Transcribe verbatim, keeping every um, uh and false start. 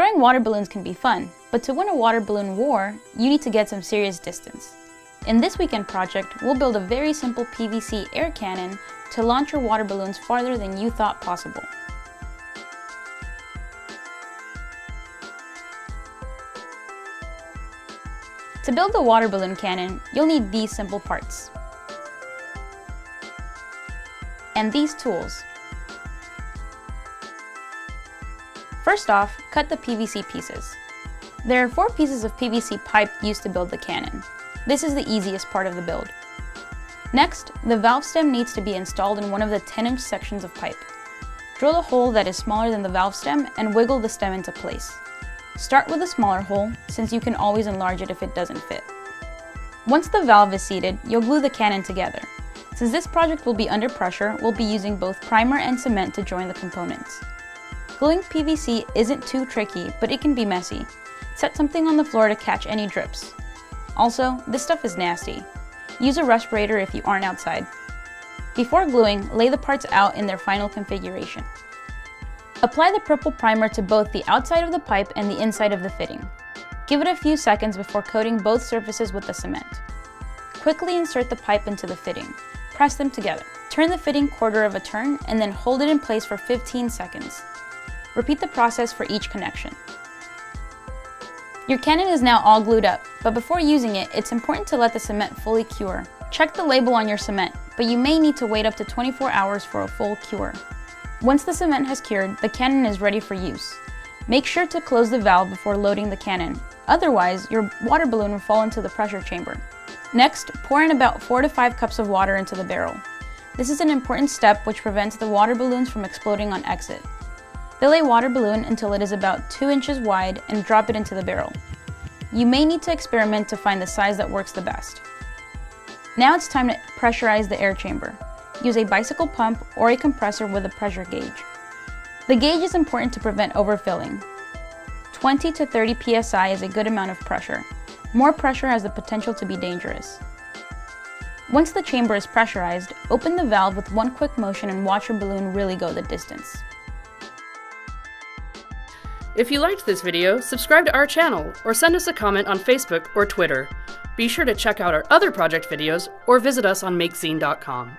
Throwing water balloons can be fun, but to win a water balloon war, you need to get some serious distance. In this weekend project, we'll build a very simple P V C air cannon to launch your water balloons farther than you thought possible. To build the water balloon cannon, you'll need these simple parts. And these tools. First off, cut the P V C pieces. There are four pieces of P V C pipe used to build the cannon. This is the easiest part of the build. Next, the valve stem needs to be installed in one of the ten inch sections of pipe. Drill a hole that is smaller than the valve stem and wiggle the stem into place. Start with a smaller hole, since you can always enlarge it if it doesn't fit. Once the valve is seated, you'll glue the cannon together. Since this project will be under pressure, we'll be using both primer and cement to join the components. Gluing P V C isn't too tricky, but it can be messy. Set something on the floor to catch any drips. Also, this stuff is nasty. Use a respirator if you aren't outside. Before gluing, lay the parts out in their final configuration. Apply the purple primer to both the outside of the pipe and the inside of the fitting. Give it a few seconds before coating both surfaces with the cement. Quickly insert the pipe into the fitting. Press them together. Turn the fitting quarter of a turn and then hold it in place for fifteen seconds. Repeat the process for each connection. Your cannon is now all glued up, but before using it, it's important to let the cement fully cure. Check the label on your cement, but you may need to wait up to twenty-four hours for a full cure. Once the cement has cured, the cannon is ready for use. Make sure to close the valve before loading the cannon, otherwise your water balloon will fall into the pressure chamber. Next, pour in about four to five cups of water into the barrel. This is an important step which prevents the water balloons from exploding on exit. Fill a water balloon until it is about two inches wide and drop it into the barrel. You may need to experiment to find the size that works the best. Now it's time to pressurize the air chamber. Use a bicycle pump or a compressor with a pressure gauge. The gauge is important to prevent overfilling. twenty to thirty P S I is a good amount of pressure. More pressure has the potential to be dangerous. Once the chamber is pressurized, open the valve with one quick motion and watch your balloon really go the distance. If you liked this video, subscribe to our channel or send us a comment on Facebook or Twitter. Be sure to check out our other project videos or visit us on makezine dot com.